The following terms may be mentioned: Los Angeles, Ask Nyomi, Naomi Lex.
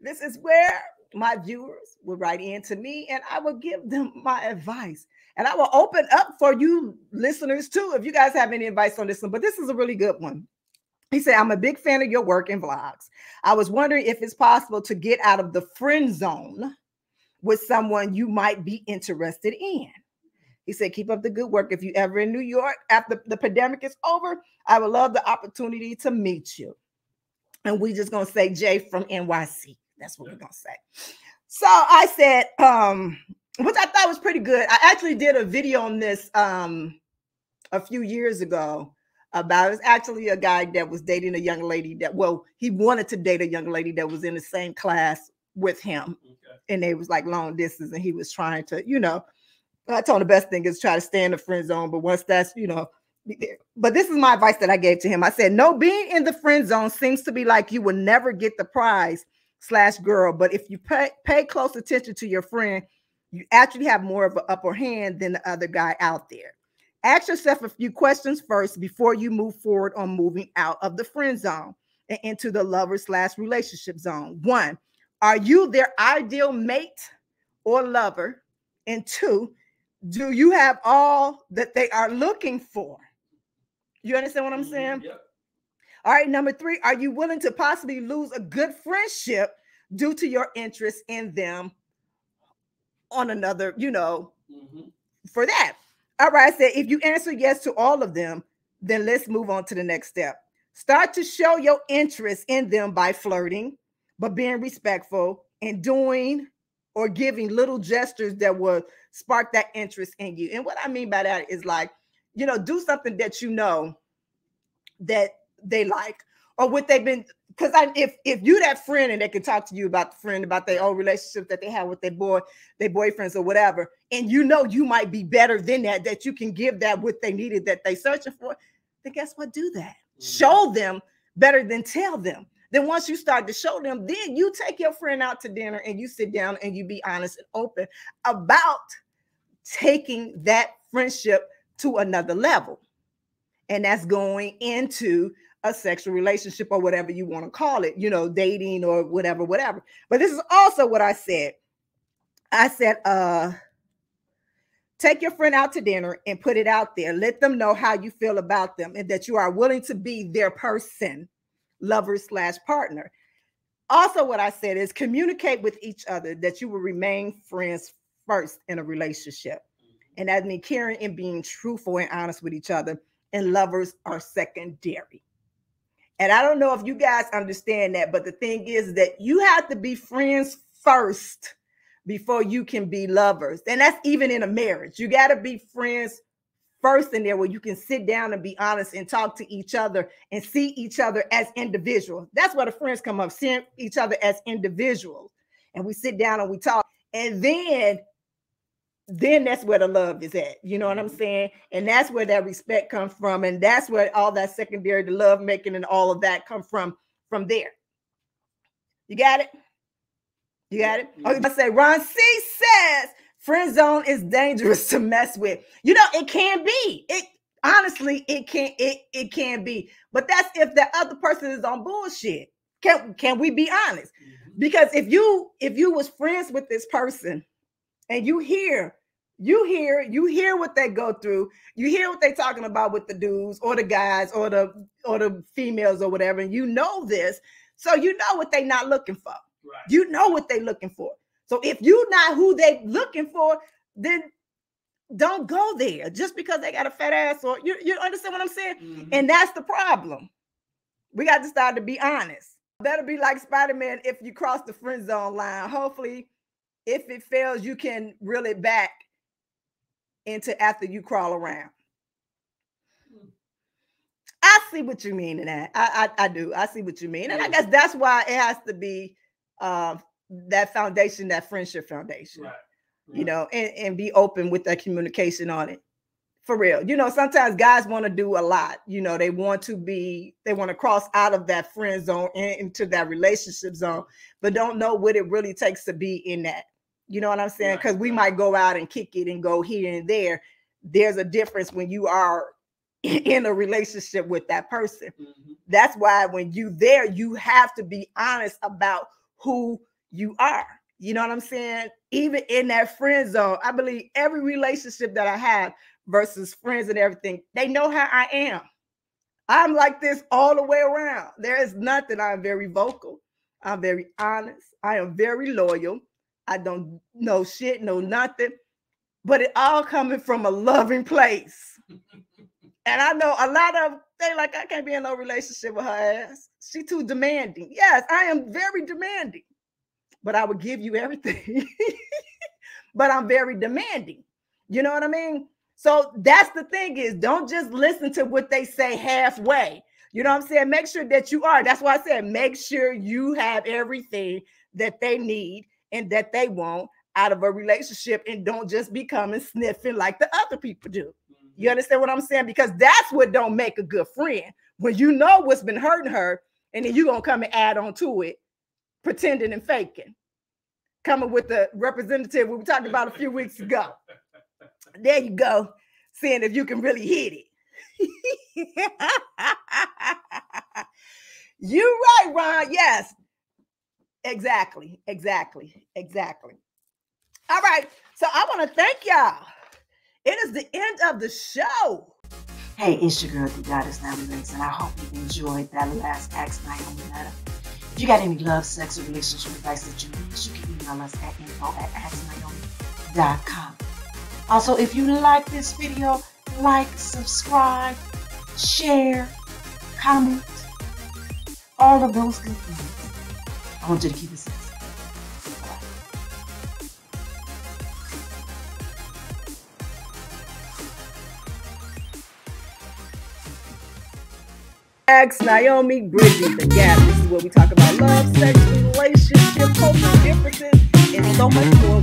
This is where my viewers will write in to me and I will give them my advice. And I will open up for you listeners too, if you guys have any advice on this one, but this is a really good one. He said, I'm a big fan of your work and vlogs. I was wondering if it's possible to get out of the friend zone with someone you might be interested in. He said, keep up the good work. If you ever in New York after the pandemic is over, I would love the opportunity to meet you. And we just going to say Jay from NYC. That's what we're going to say. So I said, which I thought was pretty good. I actually did a video on this a few years ago about, it's actually a guy that was dating a young lady that, well, he wanted to date a young lady that was in the same class with him. Okay. And they was like long distance and he was trying to, you know, I told him the best thing is try to stay in the friend zone. But once that's, you know, but this is my advice that I gave to him. I said, no, being in the friend zone seems to be like you will never get the prize / girl. But if you pay close attention to your friend, you actually have more of an upper hand than the other guy out there. Ask yourself a few questions first before you move forward on moving out of the friend zone and into the lover / relationship zone. 1, are you their ideal mate or lover? And 2, do you have all that they are looking for? You understand what I'm saying? Yep. All right. Number 3, are you willing to possibly lose a good friendship due to your interest in them on another, you know, for that? All right. I said, if you answer yes to all of them, then let's move on to the next step. Start to show your interest in them by flirting, but being respectful and doing or giving little gestures that will spark that interest in you. And what I mean by that is like, you know, do something that you know that they like or what they've been, because if you that friend and they can talk to you about the friend, about their old relationship that they have with their boyfriends or whatever, and you know you might be better than that, that you can give that what they needed that they searching for, then guess what? Do that. Show them better than tell them. Then once you start to show them, then you take your friend out to dinner and you sit down and you be honest and open about taking that friendship to another level. And that's going into a sexual relationship or whatever you want to call it, you know, dating or whatever, whatever. But this is also what I said. I said, take your friend out to dinner and put it out there. Let them know how you feel about them and that you are willing to be their person, lover / partner. Also, what I said is communicate with each other that you will remain friends first in a relationship. And that means caring and being truthful and honest with each other. And lovers are secondary. And I don't know if you guys understand that, but the thing is that you have to be friends first before you can be lovers. And that's even in a marriage. You got to be friends first in there where you can sit down and be honest and talk to each other and see each other as individuals. That's where the friends come up, seeing each other as individuals. And we sit down and we talk. And then that's where the love is at. You know what I'm saying? And that's where that respect comes from. And that's where all that secondary, the love making and all of that come from there. You got it? You got it? Oh, I say, Ron C says, friend zone is dangerous to mess with. You know, it can be. It honestly, it can be. But that's if the other person is on bullshit. Can we be honest? Because if you was friends with this person and you hear what they go through. You hear what they're talking about with the dudes or the guys or the females or whatever. And you know this. So you know what they're not looking for. Right. You know what they're looking for. So if you're not who they're looking for, then don't go there just because they got a fat ass or you understand what I'm saying? And that's the problem. We got to start to be honest. That'll be like Spider-Man if you cross the friend zone line. Hopefully, if it fails, you can reel it back into after you crawl around. I see what you mean in that. I do. I see what you mean. And I guess that's why it has to be that foundation, that friendship foundation, right. You know, and be open with that communication on it. For real. You know, sometimes guys want to do a lot. You know, they want to cross out of that friend zone into that relationship zone, but don't know what it really takes to be in that. You know what I'm saying? Because we might go out and kick it and go here and there. There's a difference when you are in a relationship with that person. That's why when you there, you have to be honest about who you are. You know what I'm saying? Even in that friend zone, I believe every relationship that I have versus friends and everything, they know how I am. I'm like this all the way around. There is nothing. I'm very vocal. I'm very honest. I am very loyal. I don't know shit, know nothing. But it all coming from a loving place. And I know a lot of they like, I can't be in no relationship with her ass. She too demanding. Yes, I am very demanding. But I would give you everything. But I'm very demanding. You know what I mean? So that's the thing is, don't just listen to what they say halfway. You know what I'm saying? Make sure that you are. That's why I said, make sure you have everything that they need and that they want out of a relationship, and don't just be coming sniffing like the other people do. You understand what I'm saying? Because that's what don't make a good friend. When you know what's been hurting her, and then you're going to come and add on to it, pretending and faking. Coming with the representative we were talking about a few weeks ago. There you go. Seeing if you can really hit it. You're right, Ron. Yes. Exactly. Exactly. Exactly. All right. So I want to thank y'all. It is the end of the show. Hey, it's your girl, the Goddess Naomi Lex, and I hope you enjoyed that last Ask Nyomi letter. If you got any love, sex, or relationship advice that you need, you can email us at info@AskNyomi.com. Also, if you like this video, like, subscribe, share, comment, all of those good things. I want you to keep it safe. Ask Nyomi, bridging the gap. This is where we talk about love, sex, relationships, cultural differences, and so much more.